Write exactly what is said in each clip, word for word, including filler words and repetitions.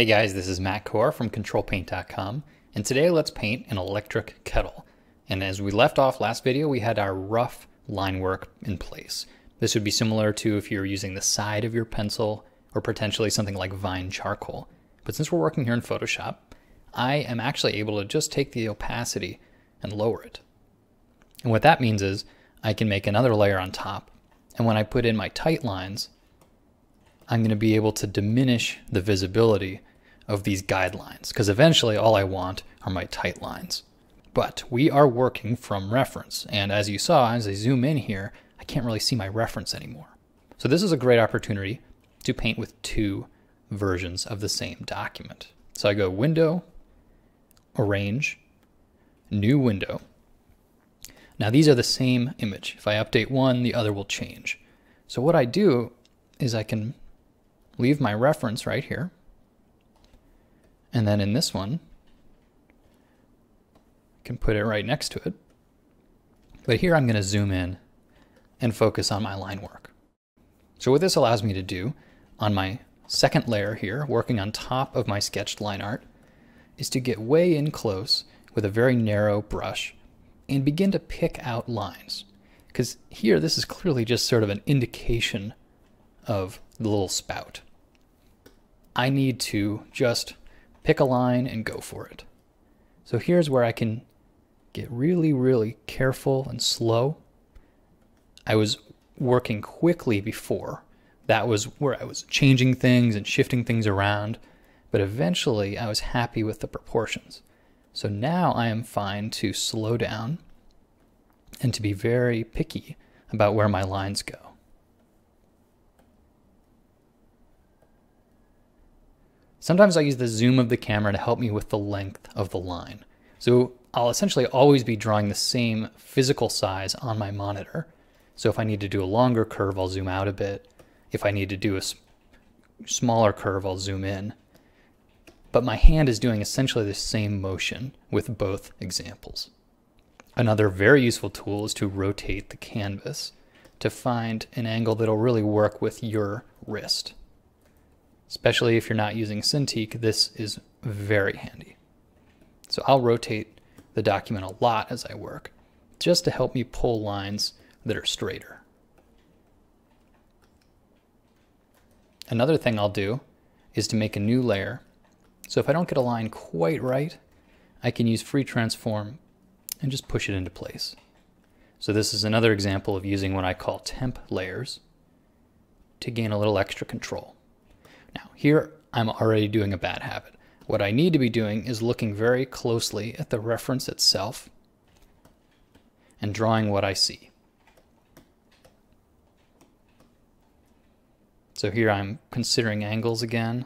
Hey guys, this is Matt Kohr from Control Paint dot com, and today let's paint an electric kettle. And as we left off last video, we had our rough line work in place. This would be similar to if you're using the side of your pencil or potentially something like vine charcoal. But since we're working here in Photoshop, I am actually able to just take the opacity and lower it. And what that means is I can make another layer on top. And when I put in my tight lines, I'm going to be able to diminish the visibility of these guidelines, because eventually all I want are my tight lines. But we are working from reference, and as you saw, as I zoom in here, I can't really see my reference anymore. So this is a great opportunity to paint with two versions of the same document. So I go Window, Arrange, New Window. Now these are the same image. If I update one, the other will change. So what I do is I can leave my reference right here. And then in this one, I can put it right next to it. But here I'm going to zoom in and focus on my line work. So what this allows me to do on my second layer here, working on top of my sketched line art, is to get way in close with a very narrow brush and begin to pick out lines. Because here, this is clearly just sort of an indication of the little spout. I need to just pick a line and go for it. So here's where I can get really, really careful and slow. I was working quickly before. That was where I was changing things and shifting things around, but eventually I was happy with the proportions. So now I am fine to slow down and to be very picky about where my lines go. Sometimes I use the zoom of the camera to help me with the length of the line. So I'll essentially always be drawing the same physical size on my monitor. So if I need to do a longer curve, I'll zoom out a bit. If I need to do a smaller curve, I'll zoom in. But my hand is doing essentially the same motion with both examples. Another very useful tool is to rotate the canvas to find an angle that'll really work with your wrist. Especially if you're not using Cintiq, this is very handy. So I'll rotate the document a lot as I work, just to help me pull lines that are straighter. Another thing I'll do is to make a new layer. So if I don't get a line quite right, I can use Free Transform and just push it into place. So this is another example of using what I call temp layers to gain a little extra control. Now, here I'm already doing a bad habit. What I need to be doing is looking very closely at the reference itself and drawing what I see. So here I'm considering angles again.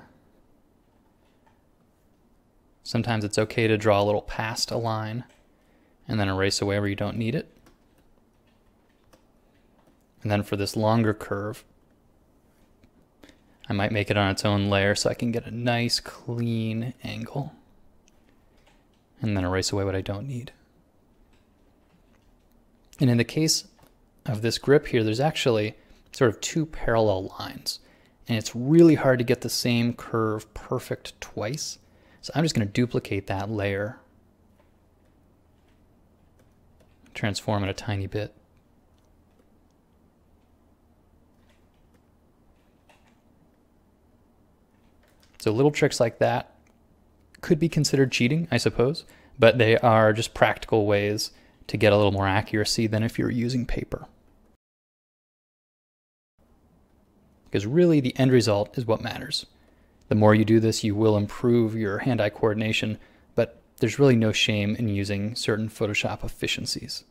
Sometimes it's okay to draw a little past a line and then erase away where you don't need it. And then for this longer curve, I might make it on its own layer so I can get a nice clean angle and then erase away what I don't need. And in the case of this grip here, there's actually sort of two parallel lines, and it's really hard to get the same curve perfect twice. So I'm just going to duplicate that layer, transform it a tiny bit. So little tricks like that could be considered cheating, I suppose, but they are just practical ways to get a little more accuracy than if you're using paper. Because really the end result is what matters. The more you do this, you will improve your hand-eye coordination, but there's really no shame in using certain Photoshop efficiencies.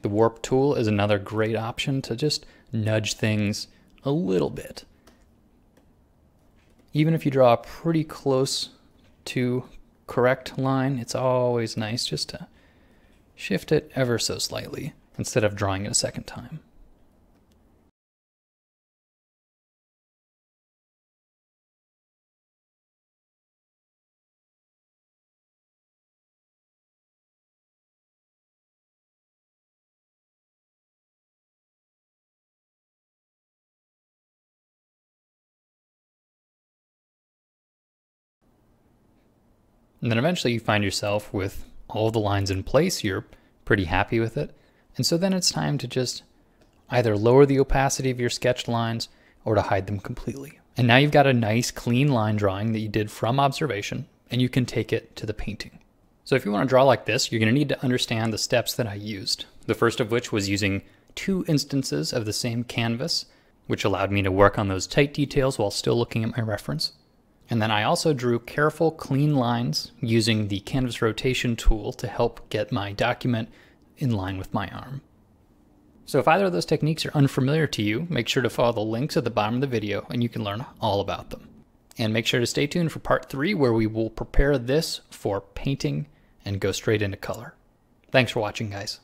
The warp tool is another great option to just nudge things a little bit. Even if you draw a pretty close to correct line, it's always nice just to shift it ever so slightly instead of drawing it a second time. And then eventually you find yourself with all the lines in place, you're pretty happy with it. And so then it's time to just either lower the opacity of your sketched lines or to hide them completely. And now you've got a nice clean line drawing that you did from observation, and you can take it to the painting. So if you want to draw like this, you're going to need to understand the steps that I used. The first of which was using two instances of the same canvas, which allowed me to work on those tight details while still looking at my reference. And then I also drew careful, clean lines using the canvas rotation tool to help get my document in line with my arm. So if either of those techniques are unfamiliar to you, make sure to follow the links at the bottom of the video and you can learn all about them. And make sure to stay tuned for part three, where we will prepare this for painting and go straight into color. Thanks for watching, guys.